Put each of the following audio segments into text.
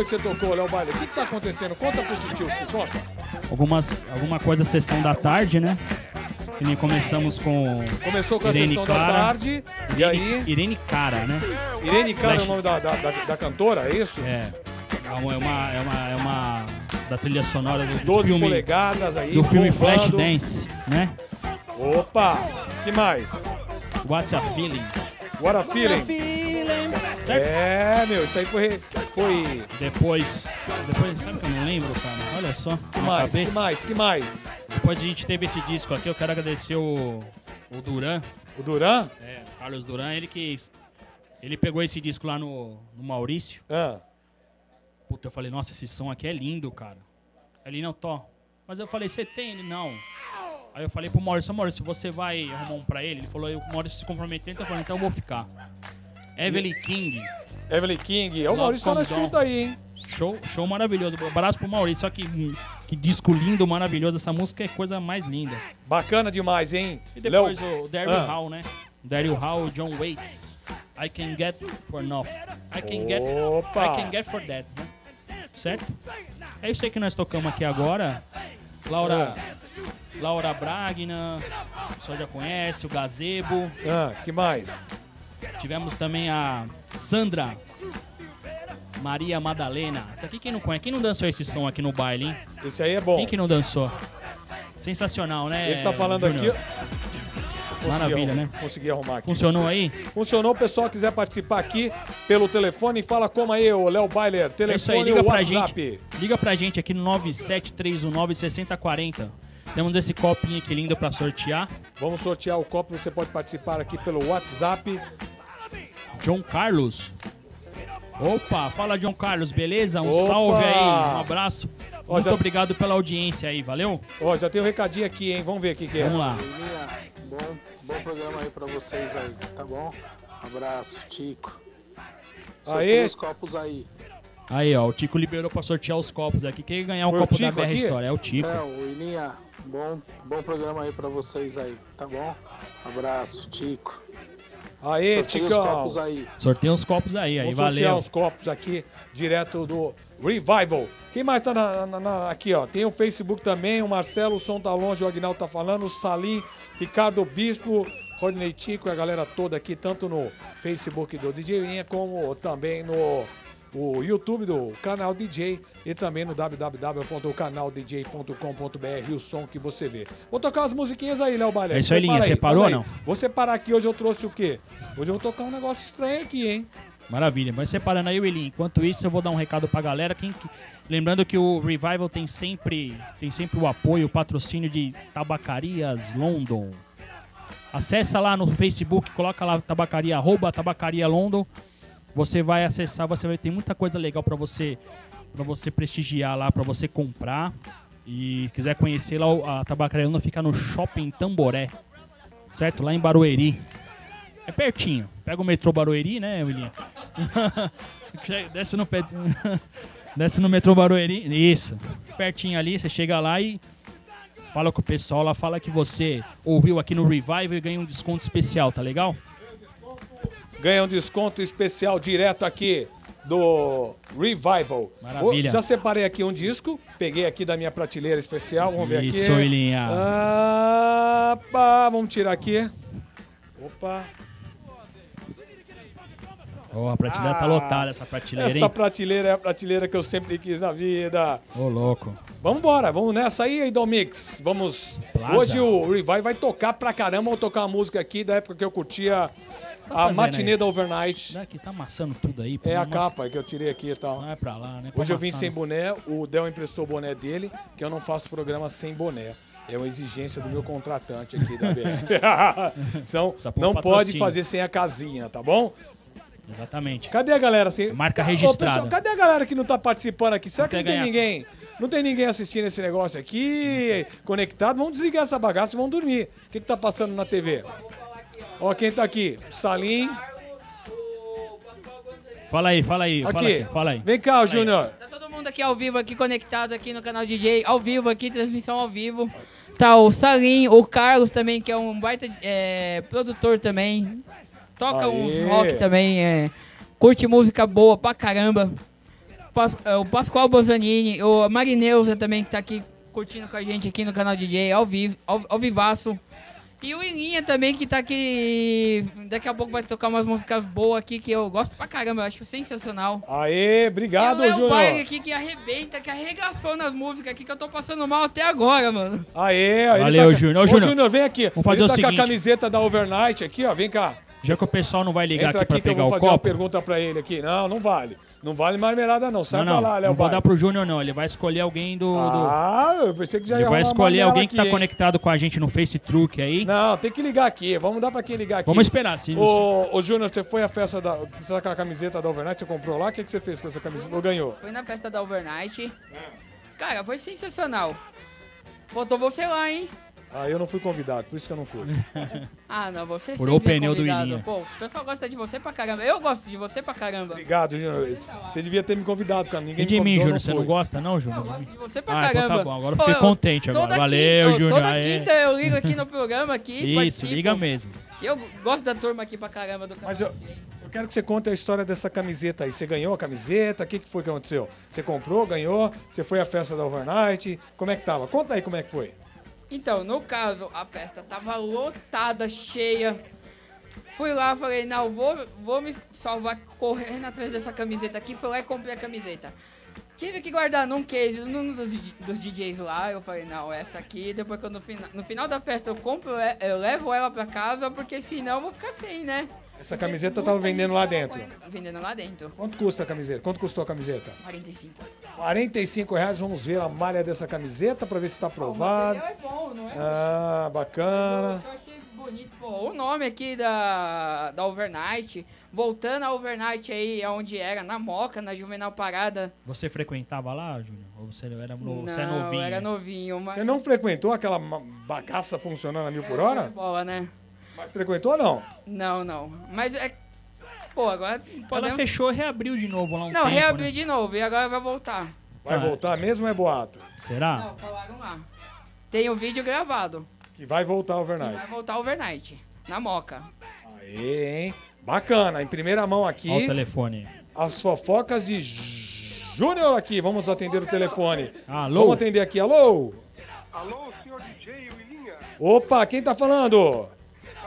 foi que você tocou, Léo Bailer? O que tá acontecendo? Conta pro tio, conta. Alguma coisa, sessão da tarde, né? Que nem começamos com... Começou com Irene a sessão Cara, da tarde, Irene, e aí... Irene Cara, né? Irene Cara é o nome da cantora, é isso? É. É uma da trilha sonora do 12 filme, polegadas aí, do filme Flashdance, né? Opa! Que mais? What's a Feeling? What a Feeling? Certo? É, meu, isso aí foi... Depois, sabe que eu não lembro, cara? Olha só. Que mais? Depois a gente teve esse disco aqui, eu quero agradecer o Duran. O Duran? É, o Carlos Duran, ele pegou esse disco lá no Maurício. Ah. Puta, eu falei, nossa, esse som aqui é lindo, cara. Ele, não, tô. Mas eu falei, você tem? Ele, não. Aí eu falei pro Maurício, você vai arrumar um pra ele? Ele falou, o Maurício se comprometeu, então eu falei, então eu vou ficar. Evelyn King. O Maurício tá na escuta aí, hein? Show maravilhoso. Abraço pro Maurício, só que disco lindo, maravilhoso. Essa música é coisa mais linda. Bacana demais, hein? E depois o Daryl Hall, né? Daryl Hall, John Waits. I Can Get For Nothing. I Can Get For That, né? Certo? É isso aí que nós tocamos aqui agora. Laura Bragna, o pessoal já conhece, o Gazebo. Que mais? Tivemos também a Sandra Maria Madalena. Essa aqui quem não conhece? Quem não dançou esse som aqui no baile, hein? Esse aí é bom. Quem que não dançou? Sensacional, né? Ele tá falando Junior aqui... Maravilha, né? Consegui arrumar aqui. Funcionou aí? Funcionou. O pessoal quiser participar aqui pelo telefone, fala como aí, o Léo Bailer. Telefone, é isso aí, liga pra gente. Liga pra gente aqui no 97319-6040. Temos esse copinho aqui lindo pra sortear. Vamos sortear o copo. Você pode participar aqui pelo WhatsApp. John Carlos. Opa, fala John Carlos, beleza? Opa. Salve aí, um abraço. Muito obrigado pela audiência aí, valeu? Ó, já tem um recadinho aqui, hein? Vamos ver o que é. Vamos lá. Bom programa aí pra vocês aí, tá bom? Abraço, Tico. Sorteia os copos aí. Aí, ó, o Tico liberou pra sortear os copos aqui. Quem ganhar um copo da BR Store? É o Tico. É, o Ilinha, bom programa aí pra vocês aí, tá bom? Abraço, Tico. Aí, Ticão. Sorteia os copos aí, valeu. Sortear os copos aqui, direto do Revival. Quem mais tá aqui, ó? Tem o Facebook também, o Marcelo, o Som Tá Longe, o Agnaldo tá falando, o Salim, Ricardo Bispo, Rodney Tico e a galera toda aqui, tanto no Facebook do DJ Linha, como também no YouTube do Canal DJ e também no www.canaldj.com.br, o som que você vê. Vou tocar as musiquinhas aí, Léo Bailer. É isso aí, Linha, você parou ou não? Vou separar aqui, hoje eu trouxe o quê? Hoje eu vou tocar um negócio estranho aqui, hein? Maravilha, vai separando aí, William. Enquanto isso, eu vou dar um recado pra galera. Lembrando que o Revival tem sempre o apoio, o patrocínio de Tabacarias London. Acessa lá no Facebook, coloca lá @Tabacaria London. Você vai acessar, você vai ter muita coisa legal pra você prestigiar lá, pra você comprar. E quiser conhecer lá, a Tabacaria London fica no Shopping Tamboré, certo? Lá em Barueri. É pertinho. Pega o metrô Barueri, né, William? Desce no metrô Barueri. Isso. Pertinho ali, você chega lá e fala com o pessoal lá, fala que você ouviu aqui no Revival e ganha um desconto especial, tá legal? Ganha um desconto especial direto aqui do Revival. Maravilha. Já separei aqui um disco, peguei aqui da minha prateleira especial, vamos ver aqui. Isso, William. Vamos tirar aqui. Opa. Oh, a prateleira tá lotada, essa prateleira, hein? Essa prateleira é a prateleira que eu sempre quis na vida. Ô, louco. Vamos embora, vamos nessa aí, Domix. Vamos. Plaza. Hoje o Revival vai tocar pra caramba. Vou tocar uma música aqui da época que eu curtia a matinê da Overnight. Aqui tá amassando tudo aí. É a capa que eu tirei aqui e tal. Não é pra lá, né? Hoje eu vim sem boné, o Del emprestou o boné dele, que eu não faço programa sem boné. É uma exigência do meu contratante aqui da BR. Então, não pode fazer sem a casinha, tá bom? Exatamente. Cadê a galera? Marca registrada. Pessoal, cadê a galera que não tá participando aqui? Será que não tem ninguém? Não tem ninguém assistindo esse negócio aqui, conectado? Vamos desligar essa bagaça e vamos dormir. O que tá passando na TV? Ó, quem tá aqui? Salim. Fala aí. Fala aí. Vem cá, Júnior. Tá todo mundo aqui ao vivo, aqui conectado aqui no Canal DJ, ao vivo aqui, transmissão ao vivo. Tá o Salim, o Carlos também, que é um baita produtor também. Toca uns rock também, curte música boa pra caramba. o Pascoal Bozzanini, o Marineuza também, que tá aqui curtindo com a gente aqui no canal DJ, ao vivaço. E o Ilinha também, que tá aqui. Daqui a pouco vai tocar umas músicas boas aqui, que eu gosto pra caramba, eu acho sensacional. Aê, obrigado, Júnior. E o Léo Bailer aqui, que arrebenta, que arregaçou nas músicas aqui, que eu tô passando mal até agora, mano. Aê, aê. Valeu, Júnior. Ô, Júnior, vem aqui. Vamos fazer o seguinte. Tá com a camiseta da Overnight aqui, ó, vem cá. Já que o pessoal não vai ligar aqui pra pegar o copo. Eu vou fazer uma pergunta pra ele aqui. Não, não vale. Não vale marmelada, não. Sai pra lá, Léo. Não vou dar pro Júnior, não. Ele vai escolher alguém do... Ah, eu pensei que já ia. Ele vai escolher alguém que tá conectado com a gente no Face Truck aí. Não, tem que ligar aqui. Vamos dar pra quem ligar aqui. Vamos esperar, sim. Ô, Júnior, você foi à festa da... Você tá com a camiseta da Overnight? Você comprou lá? O que você fez com essa camiseta? Ou ganhou? Foi na festa da Overnight. Cara, foi sensacional. Botou você lá, hein? Ah, eu não fui convidado, por isso que eu não fui. Ah, não, você furou o pneu do Ilinha. Pô, o pessoal gosta de você pra caramba. Eu gosto de você pra caramba. Obrigado, Júnior. Você devia ter me convidado, cara. Ninguém me convidou, mim, Júnior, você não gosta, não, Júnior? Eu gosto de você pra caramba. Então tá bom, agora eu fiquei contente agora. Valeu, Júnior. Toda quinta eu ligo aqui no programa. Isso, liga mesmo. Eu gosto da turma aqui pra caramba do canal. Mas eu quero que você conte a história dessa camiseta aí. Você ganhou a camiseta? O que foi que aconteceu? Você comprou, ganhou? Você foi à festa da Overnight? Como é que tava? Conta aí como é que foi. Então, no caso, a festa tava lotada, cheia. Fui lá, falei, não, vou me salvar correndo atrás dessa camiseta aqui. Fui lá e comprei a camiseta. Tive que guardar num case, num dos DJs lá. Eu falei, não, essa aqui, depois que eu no final da festa eu compro, eu levo ela pra casa, porque senão eu vou ficar sem, né? Essa camiseta tava vendendo lá dentro? Vendendo lá dentro. Quanto custa a camiseta? Quanto custou a camiseta? 45. 45 reais, vamos ver a malha dessa camiseta pra ver se tá aprovado. O material é bom, não é? Ah, bacana. Eu achei bonito. Pô, o nome aqui da Overnight, voltando a Overnight aí, onde era, na Moca, na Juvenal Parada. Você frequentava lá, Júnior? Ou você era novinho? Não, eu era novinho, mas... Você não frequentou aquela bagaça funcionando a mil por hora? Bola, né? Mas frequentou ou não? Não, não. Mas é... Pô, agora... Ela fechou e reabriu de novo lá um tempo, né? Não, reabriu de novo e agora vai voltar. Vai voltar mesmo ou é boato? Será? Não, falaram lá. Tem um vídeo gravado. Que vai voltar Overnight. Vai voltar Overnight. Na Moca. Aê, hein? Bacana. Em primeira mão aqui... Olha o telefone. As fofocas de Júnior aqui. Vamos atender o telefone. Alô? Vamos atender aqui. Alô? Alô, senhor DJ Willinha. Opa, quem tá falando?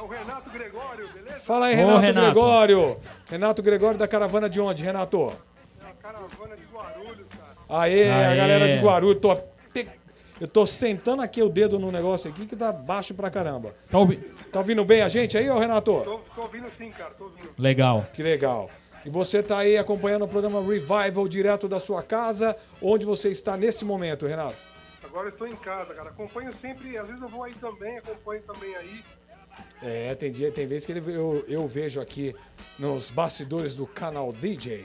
O Renato Gregório, beleza? Fala aí, Renato Gregório. Renato Gregório da caravana de onde, Renato? Da caravana de Guarulhos, cara. Aê, a galera de Guarulhos. Eu tô sentando aqui o dedo no negócio aqui que tá baixo pra caramba. Tá ouvindo bem a gente aí, ô Renato? Tô ouvindo sim, cara, tô ouvindo. Legal. Que legal. E você tá aí acompanhando o programa Revival direto da sua casa. Onde você está nesse momento, Renato? Agora eu tô em casa, cara. Acompanho sempre, às vezes eu vou aí também, acompanho também aí. É, tem vezes que eu vejo aqui nos bastidores do canal DJ.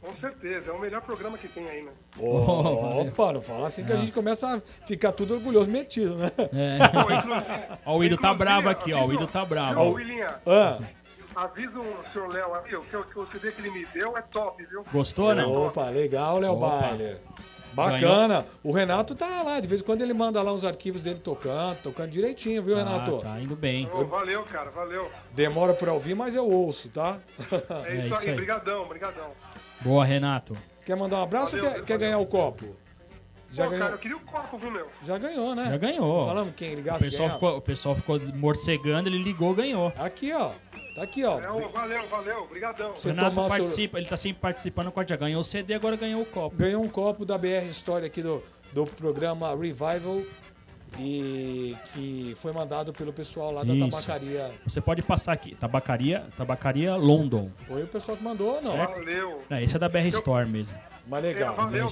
Com certeza, é o melhor programa que tem aí, né? Opa, não fala assim que a gente começa a ficar tudo orgulhoso, metido, né? É. Ó, o Ido tá bravo aqui, ó, o Ido tá bravo. Ó, Willinha, avisa o senhor Léo aí, o CD que ele me deu é top, viu? Gostou, né? Opa, legal, Léo Bailer. Bacana. Ganhou. O Renato tá lá, de vez em quando ele manda lá uns arquivos dele tocando direitinho, viu, Renato? Tá indo bem. Oh, valeu, cara, valeu. Demora pra ouvir, mas eu ouço, tá? É isso aí, brigadão, brigadão. Boa, Renato. Quer mandar um abraço ou quer ganhar o copo? Já ganhou. Cara, eu queria o copo, viu, meu? Já ganhou, né? Já ganhou. Falamos quem ligasse. O pessoal ficou morcegando, ele ligou, ganhou. Aqui, ó. Tá aqui, ó. Valeu, valeu. Obrigadão. O Renato participa, ele tá sempre participando com a já ganhou o CD, agora ganhou o copo. Ganhou um copo da BR Store aqui do programa Revival e que foi mandado pelo pessoal lá da tabacaria. Você pode passar aqui. Tabacaria London. Foi o pessoal que mandou, não? Certo? Valeu. Não, esse é da BR Store mesmo. Mas legal. Valeu,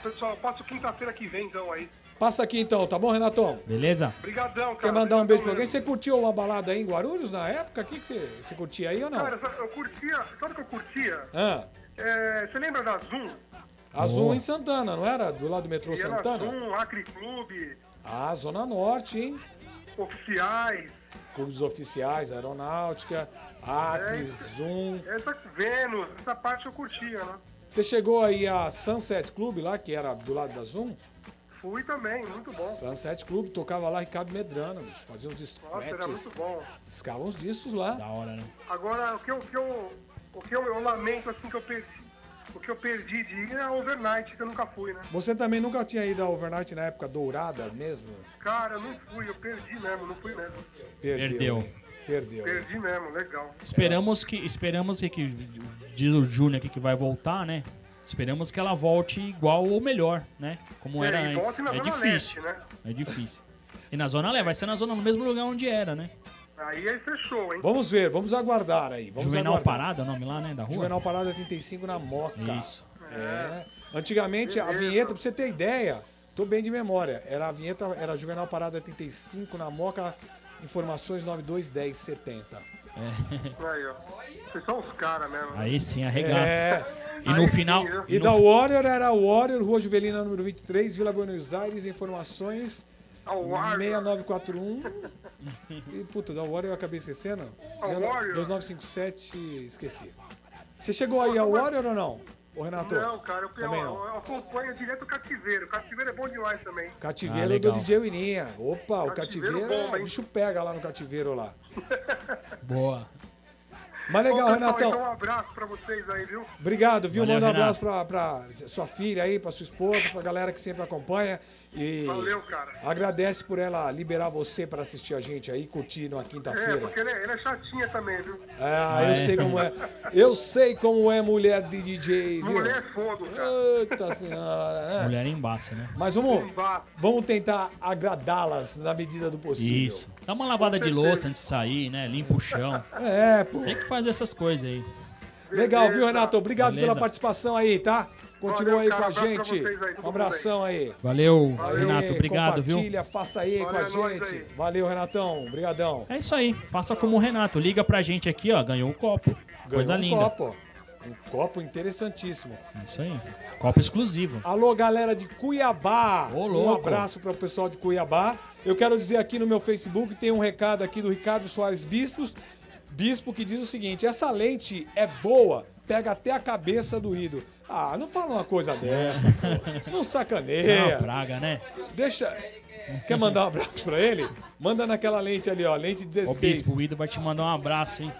pessoal. Passa quinta-feira que vem, então, aí. Passa aqui, então, tá bom, Renatão? Beleza? Obrigadão, cara. Quer mandar um beijo pra alguém? Você curtiu uma balada aí em Guarulhos, na época? O que você curtia aí ou não? Cara, eu curtia... Sabe o que eu curtia? Você lembra da Zoom? A Zoom em Santana, não era? Do lado do metrô Santana? Era Zoom, Acre Clube. Ah, Zona Norte, hein? Oficiais. Clubes oficiais, aeronáutica, Acre, Zoom... Essa Vênus, essa parte eu curtia, né? Você chegou aí a Sunset Club lá, que era do lado da Zoom? Fui também, muito bom. Sunset Club, tocava lá Ricardo Medrano, bicho, fazia uns discos. Nossa, era muito bom. Escava uns discos lá. Da hora, né? Agora, o que eu lamento, assim, que eu perdi, O que eu perdi de ir é a Overnight, que eu nunca fui, né? Você também nunca tinha ido a Overnight na época dourada mesmo? Cara, eu não fui, eu perdi mesmo, não fui mesmo. Perdeu. Perdi mesmo, legal. Esperamos que diz o Júnior aqui que vai voltar, né? Esperamos que ela volte igual ou melhor, né? Como era antes. É difícil, né? É difícil. E na Zona Leste, vai ser na Zona, no mesmo lugar onde era, né? Aí fechou, hein? Vamos ver, vamos aguardar aí. Juvenal Parada é o nome lá, né? Da rua? Juvenal Parada 35 na Moca. Isso. É. Antigamente, beleza. A vinheta, pra você ter ideia, tô bem de memória, era a vinheta, era Juvenal Parada 35 na Moca, informações 921070. É. Aí, ó. Vocês são os caras mesmo. Aí sim, arregaça. É. E no final... E da Warrior era Warrior, Rua Juvelina, número 23, Vila Buenos Aires, informações... 6941. E puta, da Warrior eu acabei esquecendo. 2957, esqueci. Você chegou aí ao Warrior ou não, ô Renato? Não, cara, eu acompanho direto o Cativeiro. O Cativeiro é bom demais também. Cativeiro é do DJ Wininha. Opa, o Cativeiro é... O bicho pega lá no Cativeiro lá. Boa. Mas legal, Renatão. Então, um abraço pra vocês aí, viu? Obrigado, viu? Manda um abraço pra sua filha aí, pra sua esposa, pra galera que sempre acompanha. E valeu, cara. Agradece por ela liberar você pra assistir a gente aí, curtir na quinta-feira. É, porque ela é chatinha também, viu? Ah, eu sei como é. Eu sei como é mulher de DJ, viu? Mulher é fogo, cara. Eita senhora, né? Mulher embaça, né? Mas vamos tentar agradá-las na medida do possível. Isso. Dá uma lavada de louça antes de sair, né? Limpa o chão. É, pô. Tem que fazer essas coisas aí. Legal, viu, Renato? Obrigado pela participação aí, tá? Continua aí com a gente. Um abração aí. Valeu, Renato. Obrigado, viu? Compartilha, faça aí com a gente. Valeu, Renatão. Obrigadão. É isso aí. Faça como o Renato. Liga pra gente aqui, ó. Ganhou um copo. Coisa linda. Um copo interessantíssimo. Isso aí. Copo exclusivo. Alô, galera de Cuiabá. Ô, louco. Um abraço para o pessoal de Cuiabá. Eu quero dizer aqui no meu Facebook, tem um recado aqui do Ricardo Soares Bispo, que diz o seguinte: essa lente é boa, pega até a cabeça do ídolo. Ah, não fala uma coisa dessa, pô. Não sacaneia. Isso é uma praga, né? Deixa... Quer mandar um abraço pra ele? Manda naquela lente ali, ó, lente 16. Ô, Bispo, o ídolo vai te mandar um abraço, hein?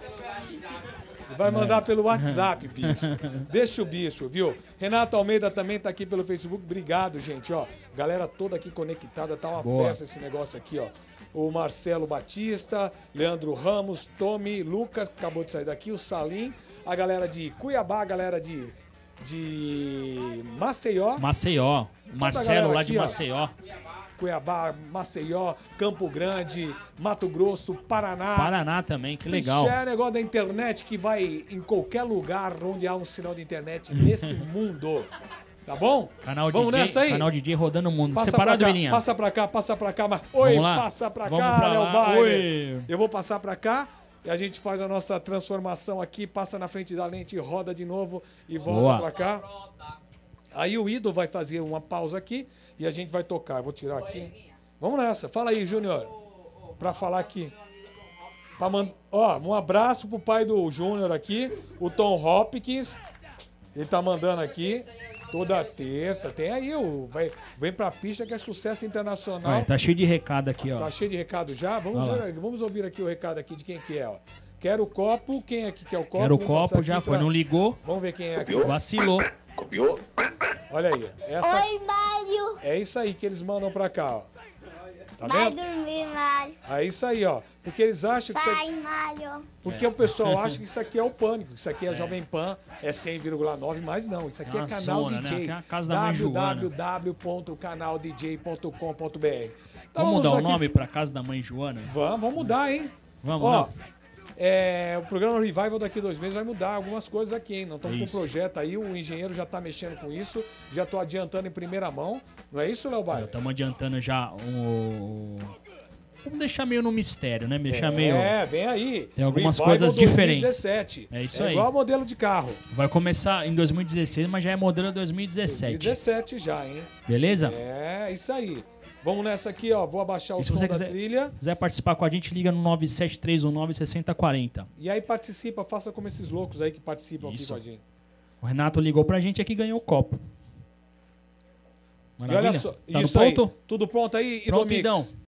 Vai mandar pelo WhatsApp, Bispo. Deixa o Bispo, viu? Renato Almeida também tá aqui pelo Facebook. Obrigado, gente, ó. Galera toda aqui conectada, tá uma festa esse negócio aqui, ó. O Marcelo Batista, Leandro Ramos, Tommy, Lucas, que acabou de sair daqui, o Salim, a galera de Cuiabá, a galera de Maceió. Marcelo lá aqui, de Maceió. Ó. Cuiabá, Maceió, Campo Grande, Mato Grosso, Paraná também, que legal. Isso é negócio da internet que vai em qualquer lugar onde há um sinal de internet nesse mundo. Tá bom? Vamos nessa aí? Canal DJ rodando o mundo. Passa separado, Belinha. Passa pra cá. Mas... Oi, passa pra cá, Léo Bailer. Eu vou passar pra cá e a gente faz a nossa transformação aqui, passa na frente da lente, roda de novo e volta pra cá. Aí o Ido vai fazer uma pausa aqui e a gente vai tocar. Eu vou tirar aqui. Vamos nessa. Fala aí, Júnior. Pra falar aqui. Um abraço pro pai do Júnior aqui, o Tom Hopkins. Ele tá mandando aqui. Toda terça, tem aí, vem pra pista que é sucesso internacional. Tá cheio de recado aqui, ó. Tá cheio de recado já? Vamos ouvir aqui o recado aqui de quem que é, ó. Quero o copo, quem aqui quer o copo? Quero o copo, já foi, não ligou. Vamos ver quem é aqui. Vacilou. Copiou. Olha aí. Oi, Mário. É isso aí que eles mandam pra cá, ó. Tá vendo? Vai dormir, Mário. É isso aí, ó. Porque eles acham que isso aqui... Mário. Porque o pessoal acha que isso aqui é o Pânico, que isso aqui é a Jovem Pan, é 100,9, mas não. Isso aqui é Canal DJ. Né? www.canaldj.com.br. Então, vamos mudar o nome pra Casa da Mãe Joana? Vamos mudar, hein? Vamos, ó. O programa Revival daqui a 2 meses vai mudar algumas coisas aqui, hein? Não estamos com o projeto aí, o engenheiro já está mexendo com isso, já estou adiantando em primeira mão, não é isso, Léo Bairro? Estamos adiantando já o... Vamos deixar meio no mistério, né? Deixar meio... vem aí. Tem algumas Revival coisas diferentes. 2017. É isso aí. É igual modelo de carro. Vai começar em 2016, mas já é modelo 2017. 2017 já, hein? Beleza? É, isso aí. Vamos nessa aqui, ó. Vou abaixar o som da trilha. Se quiser participar com a gente, liga no 973196040. E aí participa, faça como esses loucos aí que participam aqui com a gente. O Renato ligou pra gente aqui e ganhou o copo. Maravilha. E olha só, tá tudo pronto aí, Idomix? Prontidão.